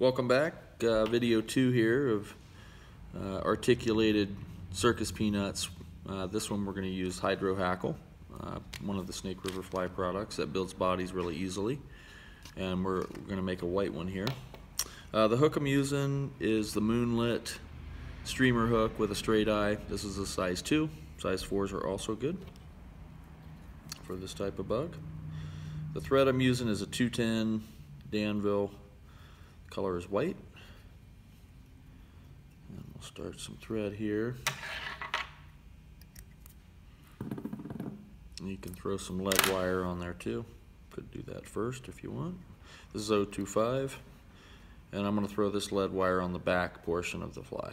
Welcome back. Video 2 here of articulated circus peanuts. This one we're going to use Hydro Hackle, one of the Snake River Fly products that builds bodies really easily. And we're going to make a white one here. The hook I'm using is the Moonlit Streamer Hook with a straight eye. This is a size 2. Size 4s are also good for this type of bug. The thread I'm using is a 210 Danville. Color is white, and we'll start some thread here. And you can throw some lead wire on there too. Could do that first if you want. This is 025, and I'm going to throw this lead wire on the back portion of the fly.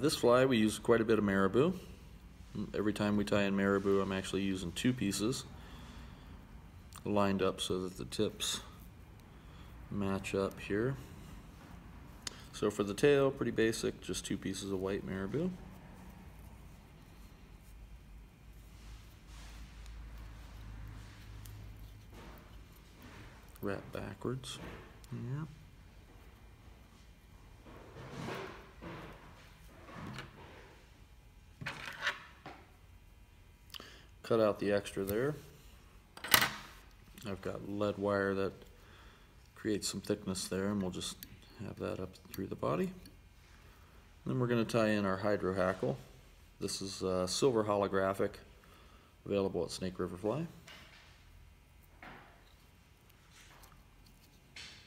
This fly we use quite a bit of marabou. Every time we tie in marabou, I'm actually using 2 pieces lined up so that the tips match up here. So for the tail, pretty basic, just 2 pieces of white marabou. Wrap backwards. Yeah. Cut out the extra there. I've got lead wire that creates some thickness there, and we'll just have that up through the body. And then we're going to tie in our Hydro Hackle. This is silver holographic, available at Snake River Fly.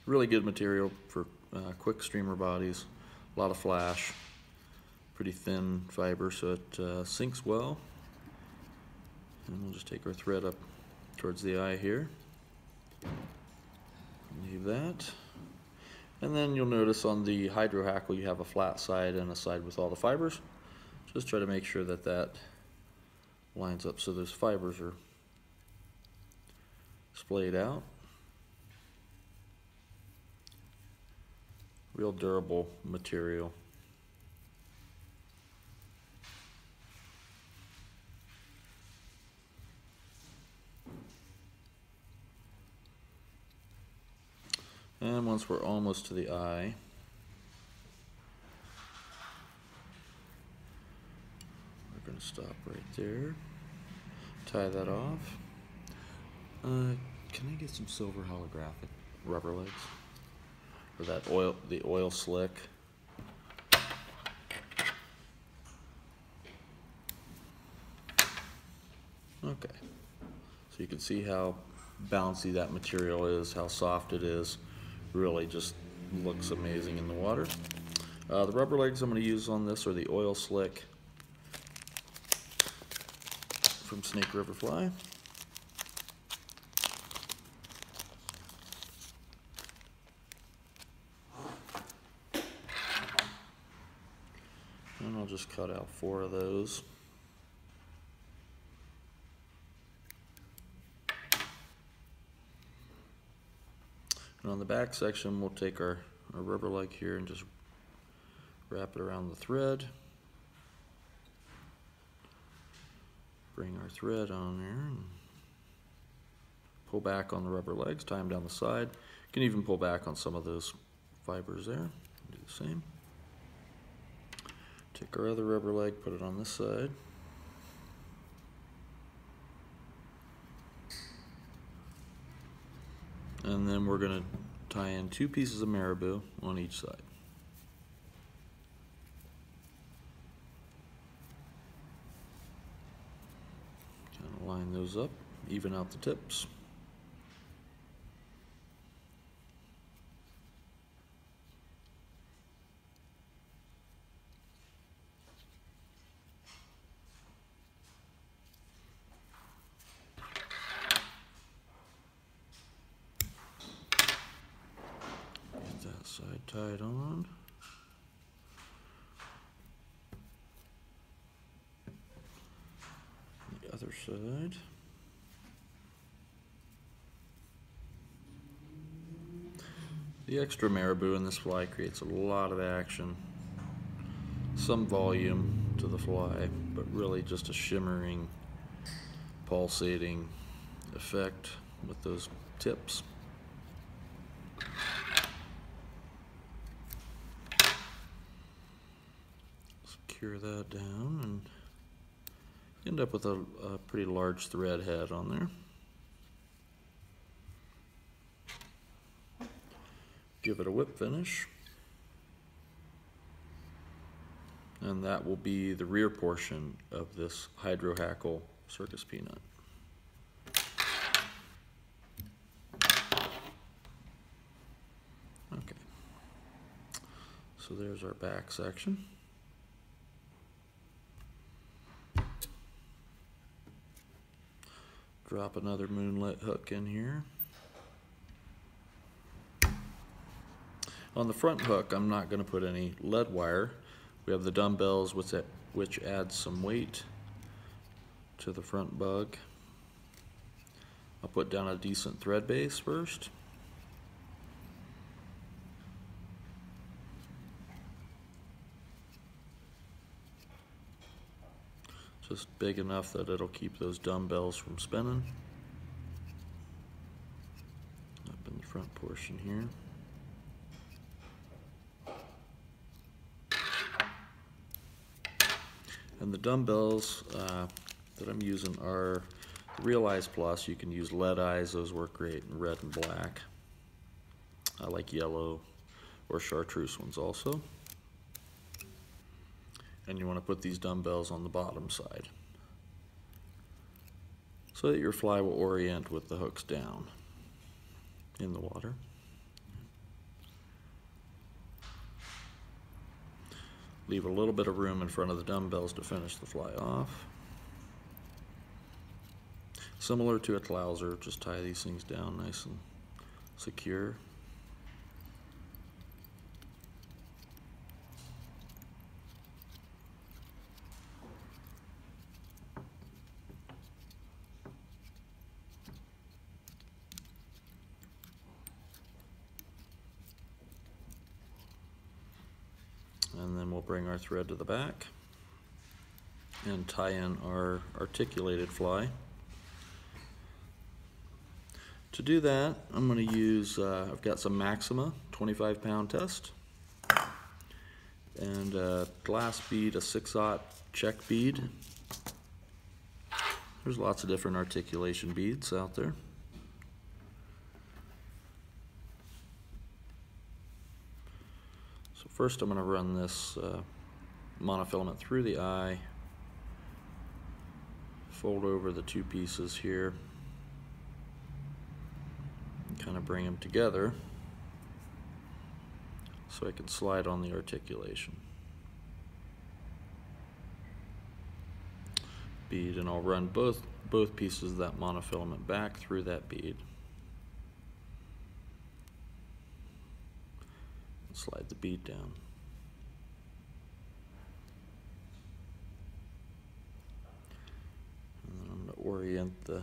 Really good material for quick streamer bodies. A lot of flash, pretty thin fiber, so it sinks well. And we'll just take our thread up towards the eye here. Leave that. And then you'll notice on the Hydro Hackle you have a flat side and a side with all the fibers. Just try to make sure that that lines up so those fibers are splayed out. Real durable material. And once we're almost to the eye, we're going to stop right there, tie that off. Can I get some silver holographic rubber legs? Or that oil, the oil slick. Okay, so you can see how bouncy that material is, how soft it is. Really just looks amazing in the water. The rubber legs I'm going to use on this are the oil slick from Snake River Fly. And I'll just cut out 4 of those. And on the back section, we'll take our rubber leg here and just wrap it around the thread. Bring our thread on there and pull back on the rubber legs, tie them down the side. You can even pull back on some of those fibers there. Do the same. Take our other rubber leg, put it on this side. And then we're going to tie in 2 pieces of marabou on each side. Kind of line those up, even out the tips. Side tied on. other side. The extra marabou in this fly creates a lot of action. Some volume to the fly, but really just a shimmering, pulsating effect with those tips. Secure that down and end up with a pretty large thread head on there. Give it a whip finish, and that will be the rear portion of this Hydro Hackle circus peanut. Okay, so there's our back section. Drop another Moonlit hook in here. On the front hook, I'm not going to put any lead wire. We have the dumbbells, which adds some weight to the front bug. I'll put down a decent thread base first. Just big enough that it'll keep those dumbbells from spinning. Up in the front portion here. And the dumbbells that I'm using are Real Eyes Plus. You can use lead eyes, those work great in red and black. I like yellow or chartreuse ones also. And you want to put these dumbbells on the bottom side so that your fly will orient with the hooks down in the water. Leave a little bit of room in front of the dumbbells to finish the fly off. Similar to a clouser, just tie these things down nice and secure. And then we'll bring our thread to the back and tie in our articulated fly. To do that, I'm going to use, I've got some Maxima 25-pound test and a glass bead, a 6/0 check bead. There's lots of different articulation beads out there. First, I'm going to run this monofilament through the eye, fold over the two pieces here, and kind of bring them together so I can slide on the articulation. Bead, and I'll run both pieces of that monofilament back through that bead. Slide the bead down. And then I'm going to orient the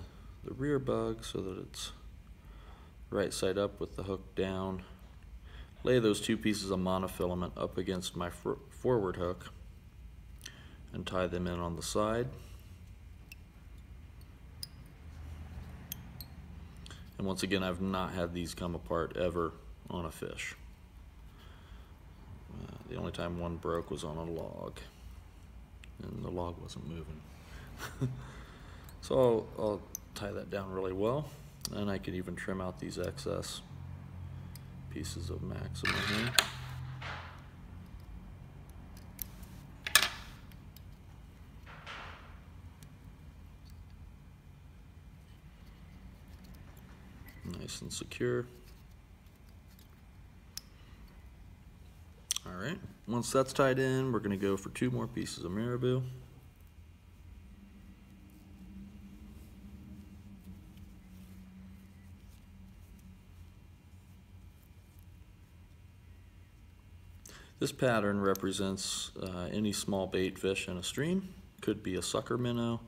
rear bug so that it's right side up with the hook down. Lay those two pieces of monofilament up against my forward hook and tie them in on the side. And once again, I've not had these come apart ever on a fish. The only time one broke was on a log, and the log wasn't moving. So I'll tie that down really well, and I could even trim out these excess pieces of Maxima here. Nice and secure. Alright, once that's tied in, we're going to go for two more pieces of marabou. This pattern represents any small bait fish in a stream. Could be a sucker minnow,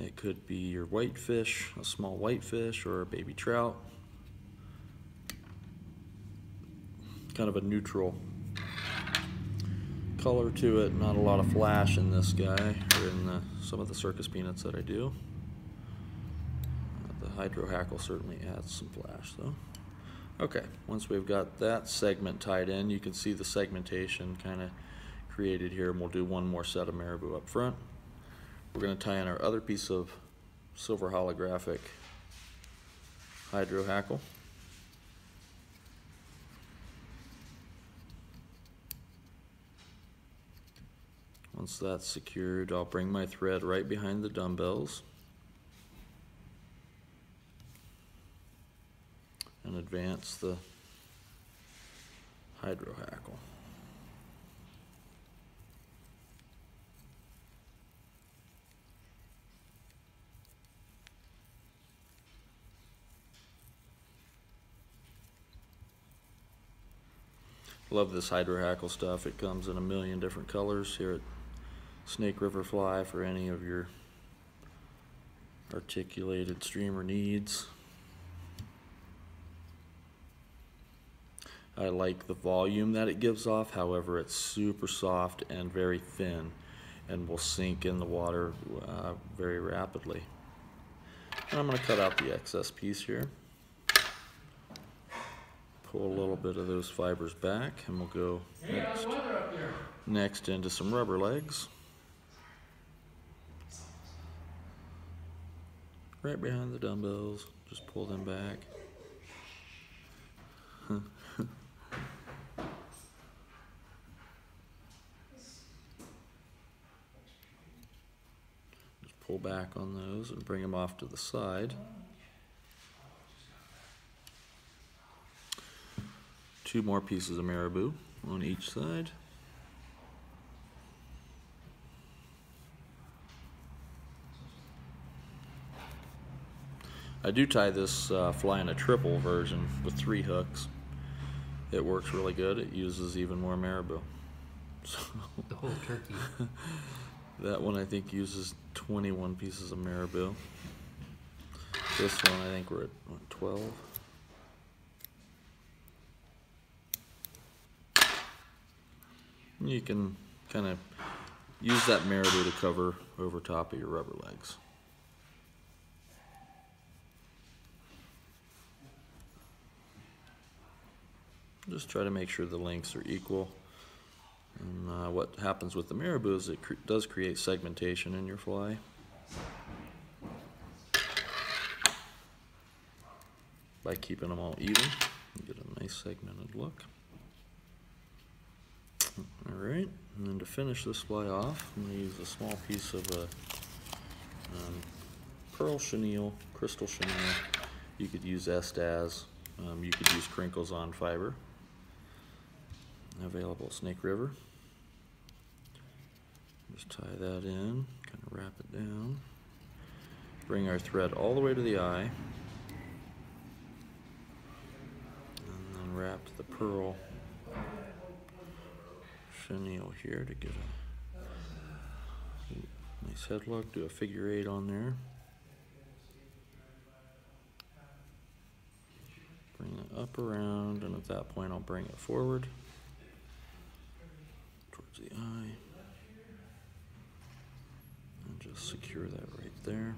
It could be your whitefish, a small whitefish, or a baby trout. Kind of a neutral color to it, not a lot of flash in this guy, or in some of the circus peanuts that I do. The Hydro Hackle certainly adds some flash though. Okay, once we've got that segment tied in, you can see the segmentation kind of created here, and we'll do one more set of marabou up front. We're going to tie in our other piece of silver holographic Hydro Hackle. Once that's secured, I'll bring my thread right behind the dumbbells and advance the Hydro Hackle. Love this Hydro Hackle stuff. It comes in a million different colors here at Snake River Fly for any of your articulated streamer needs. I like the volume that it gives off, however it's super soft and very thin and will sink in the water very rapidly. And I'm going to cut out the excess piece here. Pull a little bit of those fibers back, and we'll go next into some rubber legs. Right behind the dumbbells, just pull them back. Just pull back on those and bring them off to the side. Two more pieces of marabou on each side. I do tie this fly in a triple version with 3 hooks. It works really good. It uses even more marabou. So the whole turkey. That one I think uses 21 pieces of marabou. This one I think we're at 12. You can kind of use that marabou to cover over top of your rubber legs. Just try to make sure the lengths are equal. And what happens with the marabou is it does create segmentation in your fly. By keeping them all even, you get a nice segmented look. Alright, and then to finish this fly off, I'm going to use a small piece of a pearl chenille, crystal chenille. You could use Estaz, you could use Crinkles On fiber, available at Snake River. Just tie that in, kind of wrap it down. Bring our thread all the way to the eye, and then wrap the pearl chenille here to get a nice head look. Do a figure 8 on there. Bring it up around, and at that point I'll bring it forward towards the eye and just secure that right there.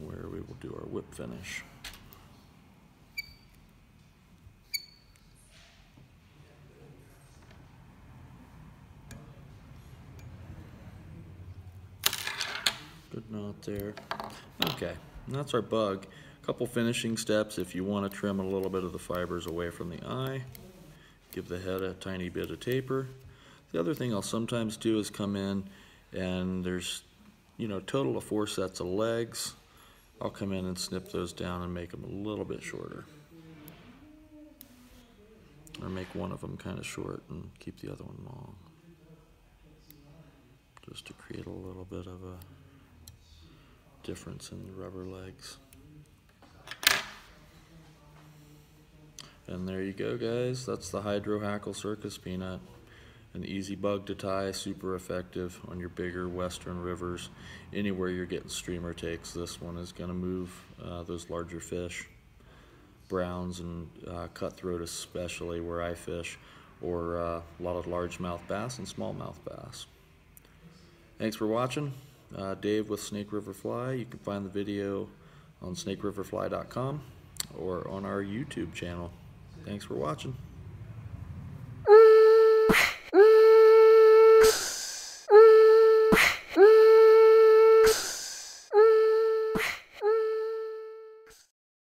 Where we will do our whip finish. Good knot there. Okay, and that's our bug. A couple finishing steps if you want to trim a little bit of the fibers away from the eye. Give the head a tiny bit of taper. The other thing I'll sometimes do is come in, and there's, you know, total of 4 sets of legs. I'll come in and snip those down and make them a little bit shorter. Or make one of them kind of short and keep the other one long. Just to create a little bit of a difference in the rubber legs. And there you go, guys. That's the Hydro Hackle Circus Peanut. An easy bug to tie, super effective on your bigger western rivers. Anywhere you're getting streamer takes, this one is going to move those larger fish. Browns and cutthroat especially, where I fish, or a lot of largemouth bass and smallmouth bass. Thanks for watching. Dave with Snake River Fly. You can find the video on snakeriverfly.com or on our YouTube channel. Thanks for watching.